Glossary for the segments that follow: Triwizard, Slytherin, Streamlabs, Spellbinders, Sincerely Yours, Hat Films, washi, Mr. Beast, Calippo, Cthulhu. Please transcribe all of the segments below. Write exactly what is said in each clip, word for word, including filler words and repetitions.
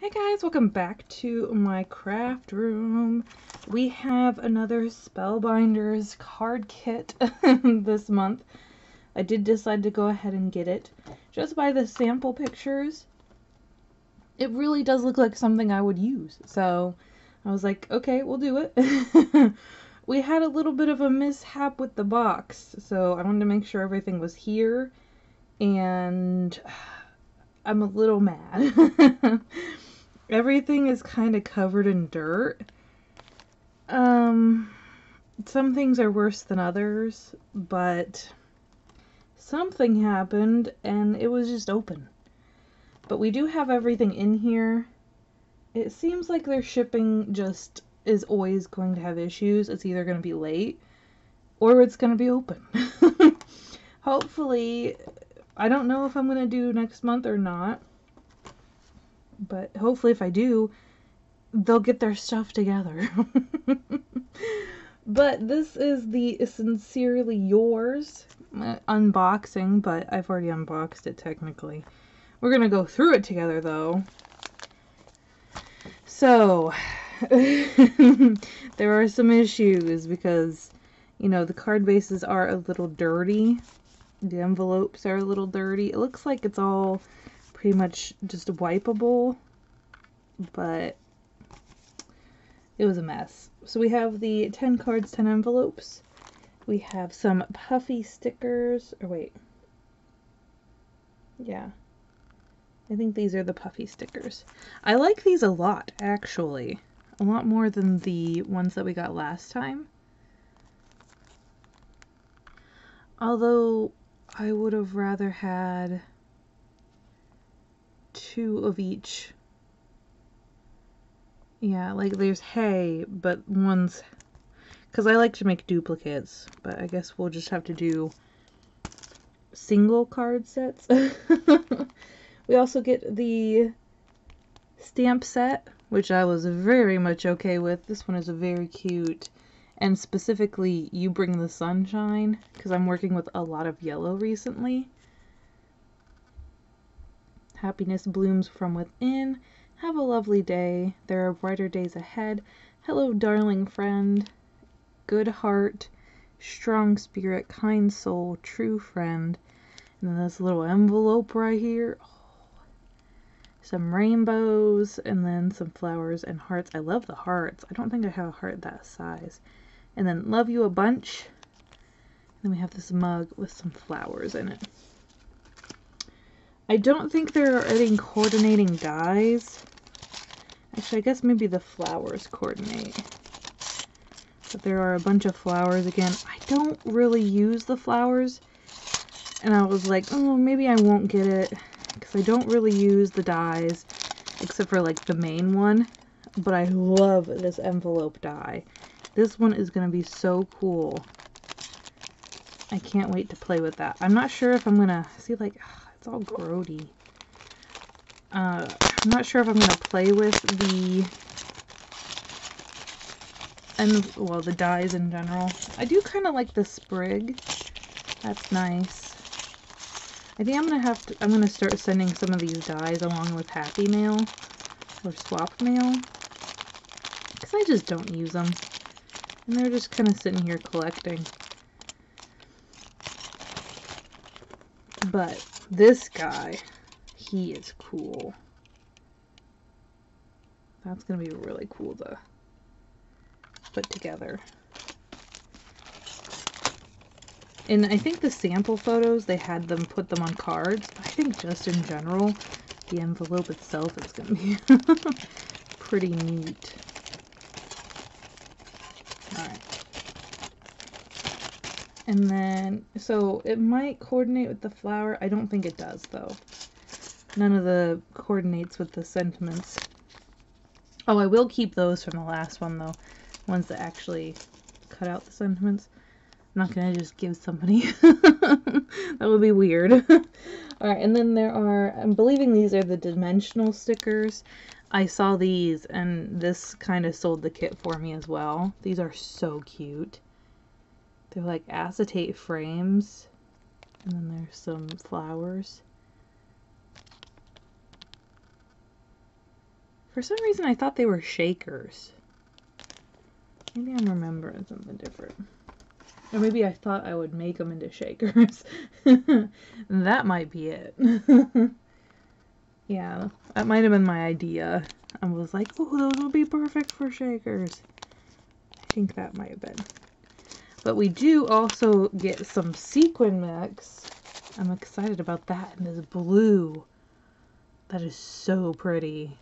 Hey guys, welcome back to my craft room. We have another Spellbinders card kit this month. I did decide to go ahead and get it just by the sample pictures. It really does look like something I would use, so I was like, okay, we'll do it. We had a little bit of a mishap with the box, so I wanted to make sure everything was here, and I'm a little mad. Everything is kind of covered in dirt. Um, some things are worse than others, but something happened and it was just open. But we do have everything in here. It seems like their shipping just is always going to have issues. It's either going to be late or it's going to be open. Hopefully, I don't know if I'm going to do next month or not. But hopefully if I do, they'll get their stuff together. But this is the Sincerely Yours unboxing, but I've already unboxed it technically. We're going to go through it together though. So, there are some issues because, you know, the card bases are a little dirty. The envelopes are a little dirty. It looks like it's all pretty much just wipeable, but it was a mess. So we have the ten cards, ten envelopes. We have some puffy stickers, or wait, yeah, I think these are the puffy stickers. I like these a lot, actually. A lot more than the ones that we got last time. Although, I would have rather had two of each. Yeah, like there's hay, but one's, because I like to make duplicates, but I guess we'll just have to do single card sets. We also get the stamp set, which I was very much okay with. This one is very cute, and specifically You Bring the Sunshine, because I'm working with a lot of yellow recently. Happiness blooms from within. Have a lovely day. There are brighter days ahead. Hello, darling friend. Good heart, strong spirit, kind soul, true friend. And then this little envelope right here. Oh, some rainbows and then some flowers and hearts. I love the hearts. I don't think I have a heart that size. And then love you a bunch. And then we have this mug with some flowers in it. I don't think there are any coordinating dies. Actually, I guess maybe the flowers coordinate. But there are a bunch of flowers again. I don't really use the flowers. And I was like, oh, maybe I won't get it. Because I don't really use the dies. Except for, like, the main one. But I love this envelope die. This one is going to be so cool. I can't wait to play with that. I'm not sure if I'm going to... See, like... It's all grody. Uh, I'm not sure if I'm going to play with the... and well, the dyes in general. I do kind of like the sprig. That's nice. I think I'm going to have to... I'm going to start sending some of these dyes along with Happy Mail. Or Swap Mail. Because I just don't use them. And they're just kind of sitting here collecting. But... this guy, he is cool. That's gonna be really cool to put together. And I think the sample photos, they had them put them on cards. I think just in general, the envelope itself is gonna be pretty neat. And then, so it might coordinate with the flower. I don't think it does, though. None of the coordinates with the sentiments. Oh, I will keep those from the last one, though. Ones that actually cut out the sentiments. I'm not going to just give somebody. That would be weird. Alright, and then there are, I'm believing these are the dimensional stickers. I saw these, and this kind of sold the kit for me as well. These are so cute. They're like acetate frames, and then there's some flowers. For some reason I thought they were shakers. Maybe I'm remembering something different. Or maybe I thought I would make them into shakers. That might be it. Yeah, that might have been my idea. I was like, oh, those will be perfect for shakers. I think that might have been. But we do also get some sequin mix. I'm excited about that. And this blue. That is so pretty.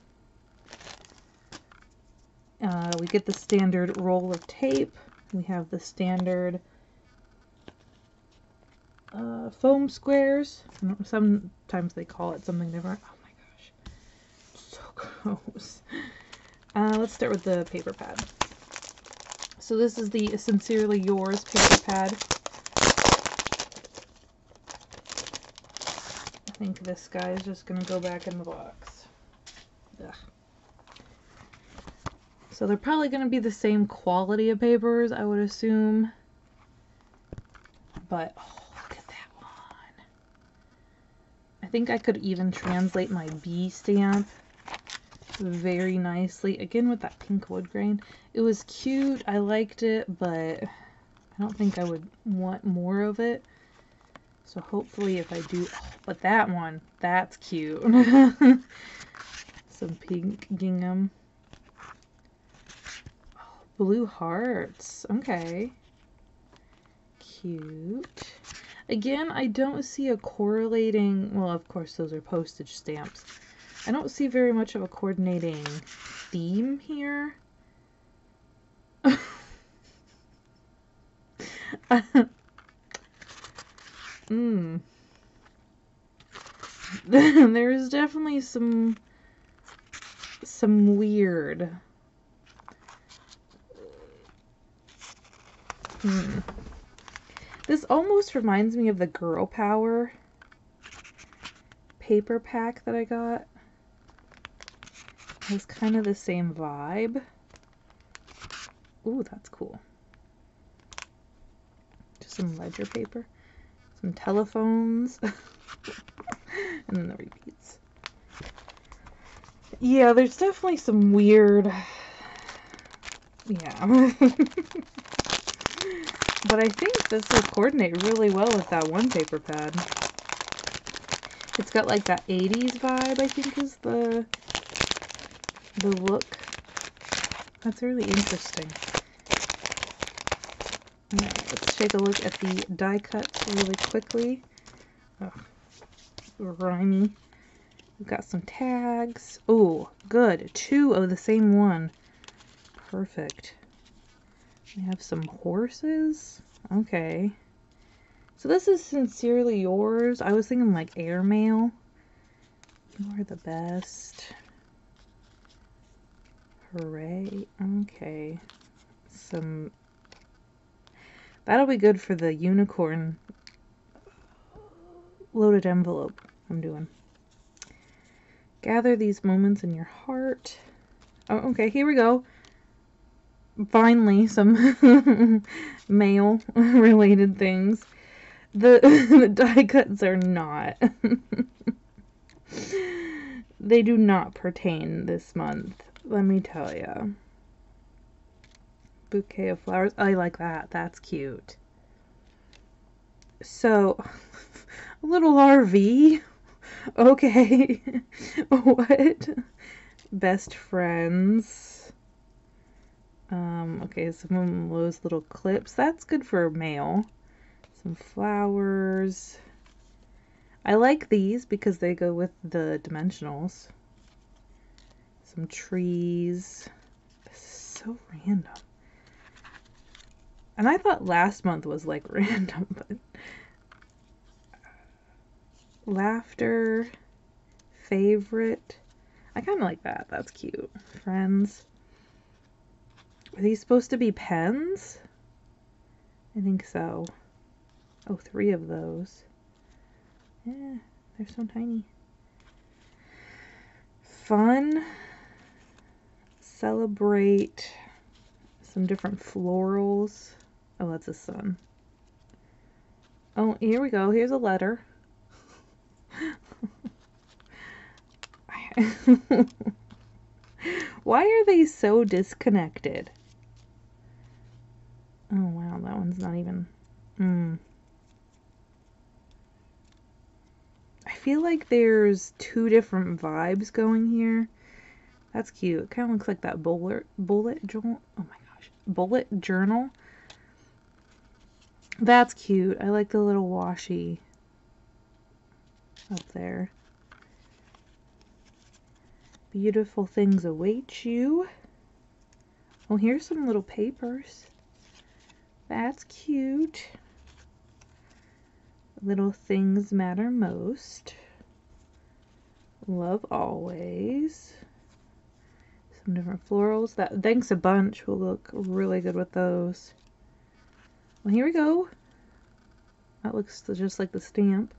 Uh, we get the standard roll of tape. We have the standard uh, foam squares. Sometimes they call it something different. Oh my gosh. So gross. Uh, let's start with the paper pad. So this is the Sincerely Yours paper pad. I think this guy is just going to go back in the box. Ugh. So they're probably going to be the same quality of papers, I would assume. But, oh, look at that one. I think I could even translate my bee stamp very nicely. Again, with that pink wood grain. It was cute. I liked it, but I don't think I would want more of it. So hopefully if I do... Oh, but that one, that's cute. Some pink gingham. Blue hearts. Okay. Cute. Again, I don't see a correlating... Well, of course, those are postage stamps. I don't see very much of a coordinating theme here. mm. There's definitely some... Some weird... Hmm. This almost reminds me of the Girl Power paper pack that I got. It was kind of the same vibe. Ooh, that's cool. Just some ledger paper. Some telephones. And then the repeats. Yeah, there's definitely some weird... Yeah. But I think this will coordinate really well with that one paper pad. It's got like that eighties vibe, I think is the, the look. That's really interesting. Now, let's take a look at the die cuts really quickly. Oh, grimy. We've got some tags. Oh, good. Two of the same one. Perfect. We have some horses. Okay. So this is Sincerely Yours. I was thinking like airmail. You are the best. Hooray. Okay. Some... That'll be good for the unicorn loaded envelope I'm doing. Gather these moments in your heart. Oh, okay. Here we go. Finally, some mail-related things. The, the die cuts are not. They do not pertain this month, let me tell you. Bouquet of flowers. I like that. That's cute. So, a little R V. Okay. What? Best friends. Um, okay, some of those little clips. That's good for mail. Some flowers. I like these because they go with the dimensionals. Some trees. This is so random. And I thought last month was like random, but... Laughter. Favorite. I kind of like that. That's cute. Friends. Are these supposed to be pens? I think so. Oh, three of those. Yeah, they're so tiny. Fun. Celebrate. Some different florals. Oh, that's a sun. Oh, here we go. Here's a letter. Why are they so disconnected? Oh wow, that one's not even... Mm. I feel like there's two different vibes going here. That's cute. It kind of looks like that bullet, bullet journal. Oh my gosh. Bullet journal. That's cute. I like the little washi up there. Beautiful things await you. Well, here's some little papers. That's cute. Little things matter most. Love always. Some different florals. That thanks a bunch will look really good with those. Well, here we go. That looks just like the stamp.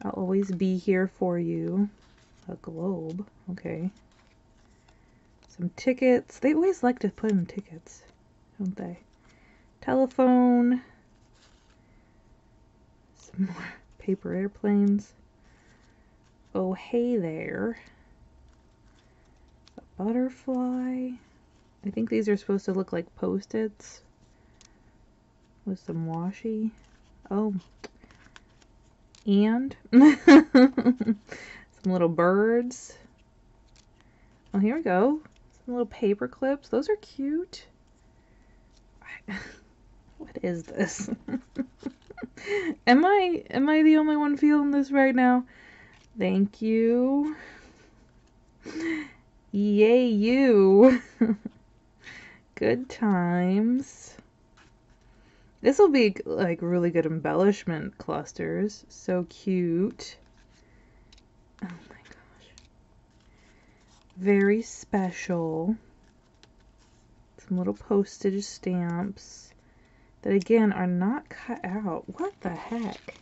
I'll always be here for you. A globe. Okay. Some tickets. They always like to put in tickets, don't they? Telephone. Some more paper airplanes. Oh, hey there. A butterfly. I think these are supposed to look like Post-its. With some washi. Oh. And some little birds. Well, here we go. Some little paper clips. Those are cute. What is this? Am I am I the only one feeling this right now? Thank you. Yay you. Good times. This will be like really good embellishment clusters. So cute. Oh my gosh. Very special. Some little postage stamps that again are not cut out. What the heck?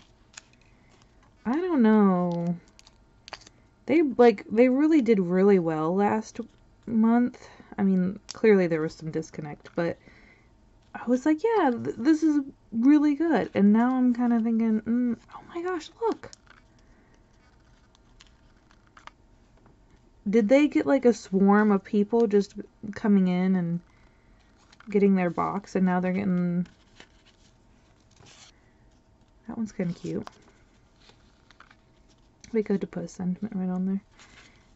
I don't know. They like they really did really well last month. I mean, clearly there was some disconnect, but I was like, yeah, th this is really good. And now I'm kind of thinking, mm, oh my gosh, look. Did they get like a swarm of people just coming in and getting their box, and now they're getting... That one's kind of cute. We could to put a sentiment right on there.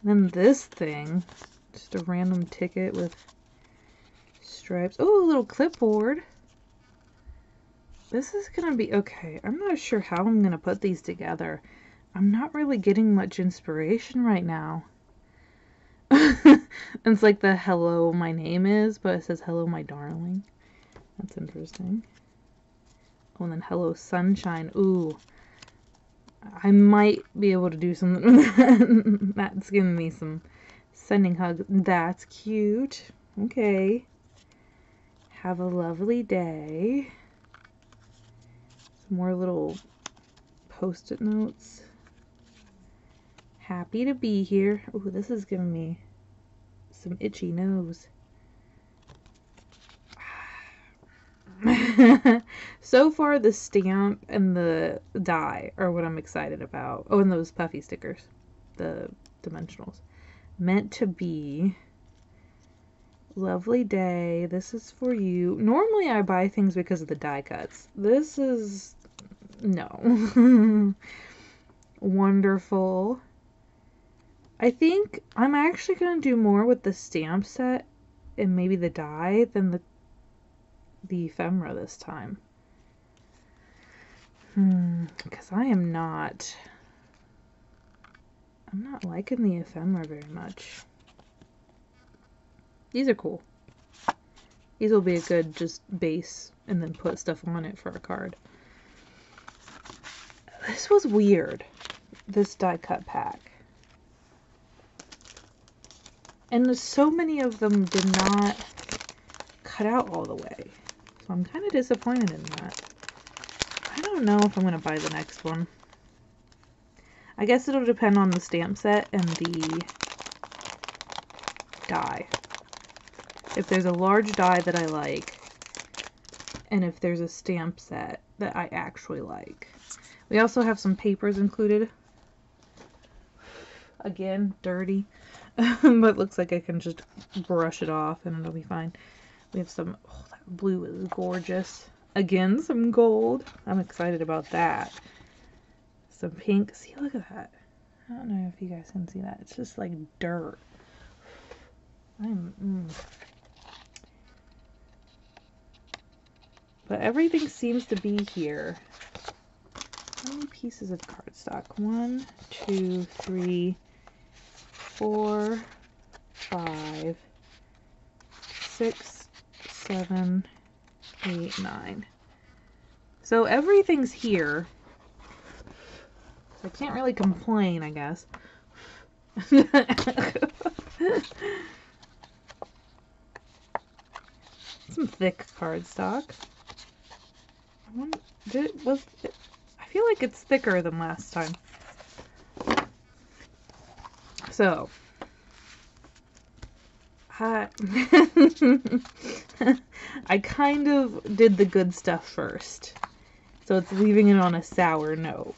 And then this thing, just a random ticket with stripes. Oh, a little clipboard. This is gonna be okay. I'm not sure how I'm gonna put these together. I'm not really getting much inspiration right now. It's like the hello my name is, but it says hello my darling. That's interesting. Oh, and then hello sunshine. Ooh, I might be able to do something with that. That's giving me some sending hugs. That's cute. Okay. Have a lovely day. Some more little post-it notes. Happy to be here. Oh, this is giving me some itchy nose. So far, the stamp and the die are what I'm excited about. Oh, and those puffy stickers. The dimensionals. Meant to be. Lovely day. This is for you. Normally I buy things because of the die cuts. This is... No. Wonderful. I think I'm actually going to do more with the stamp set and maybe the die than the, the ephemera this time. Hmm. Because I am not... I'm not liking the ephemera very much. These are cool. These will be a good just base and then put stuff on it for a card. This was weird, this die cut pack. And so many of them did not cut out all the way. So I'm kind of disappointed in that. I don't know if I'm going to buy the next one. I guess it'll depend on the stamp set and the die. If there's a large die that I like, and if there's a stamp set that I actually like. We also have some papers included. Again, dirty. But looks like I can just brush it off and it'll be fine. We have some... Oh, that blue is gorgeous. Again, some gold. I'm excited about that. Some pink. See, look at that. I don't know if you guys can see that. It's just like dirt. I'm... Mm. But everything seems to be here. How many pieces of cardstock? One, two, three, four, five, six, seven, eight, nine. So everything's here. So I can't really complain, I guess. Some thick cardstock. Did, was it, I feel like it's thicker than last time. So, I, I kind of did the good stuff first, so it's leaving it on a sour note.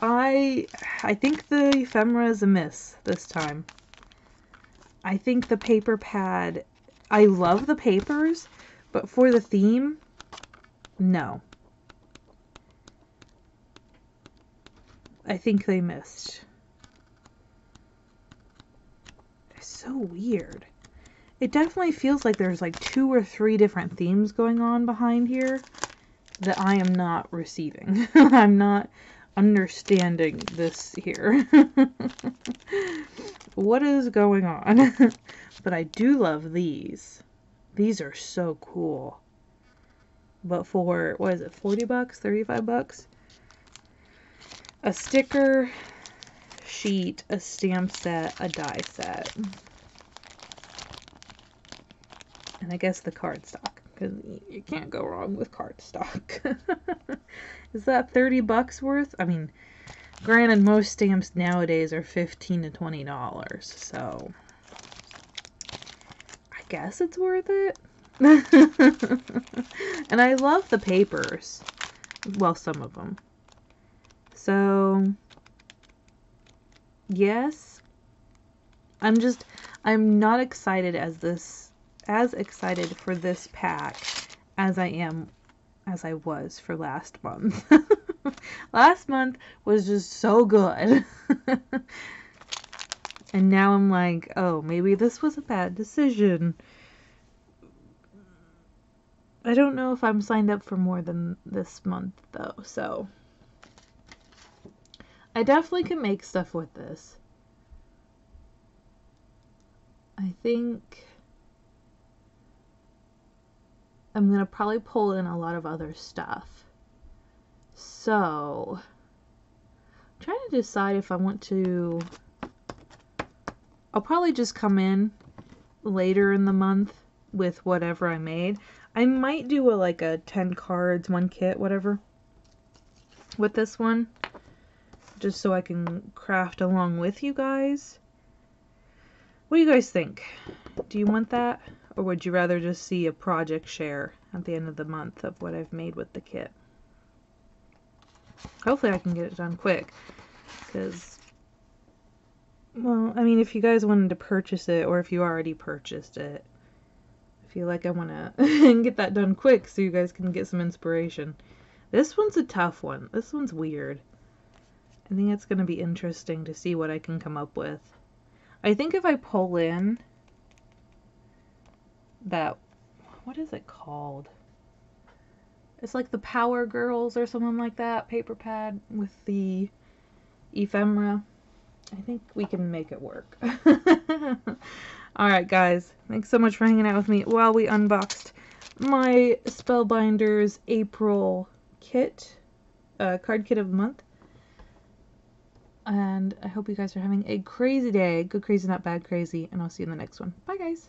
I I think the ephemera is a miss this time. I think the paper pad. I love the papers, but for the theme. No. I think they missed. It's so weird. It definitely feels like there's like two or three different themes going on behind here that I am not receiving. I'm not understanding this here. What is going on? But I do love these. These are so cool. But for, what is it, forty bucks, thirty-five bucks? A sticker sheet, a stamp set, a die set. And I guess the cardstock, because you can't go wrong with cardstock. Is that thirty bucks worth? I mean, granted, most stamps nowadays are fifteen to twenty dollars, so I guess it's worth it. And I love the papers. Well, some of them. So, yes. I'm just, I'm not excited as this, as excited for this pack as I am, as I was for last month. Last month was just so good. And now I'm like, oh, maybe this was a bad decision. I don't know if I'm signed up for more than this month, though, so. I definitely can make stuff with this. I think I'm going to probably pull in a lot of other stuff. So, I'm trying to decide if I want to... I'll probably just come in later in the month with whatever I made. I might do a, like a ten cards, one kit, whatever, with this one, just so I can craft along with you guys. What do you guys think? Do you want that, or would you rather just see a project share at the end of the month of what I've made with the kit? Hopefully I can get it done quick, because, well, I mean, if you guys wanted to purchase it, or if you already purchased it, feel like I want to get that done quick so you guys can get some inspiration. This one's a tough one. This one's weird. I think it's going to be interesting to see what I can come up with. I think if I pull in that, what is it called? It's like the Power Girls or something like that, paper pad with the ephemera. I think we can make it work. Alright guys, thanks so much for hanging out with me while we unboxed my Spellbinders April kit, uh, card kit of the month. And I hope you guys are having a crazy day. Good crazy, not bad crazy, and I'll see you in the next one. Bye guys!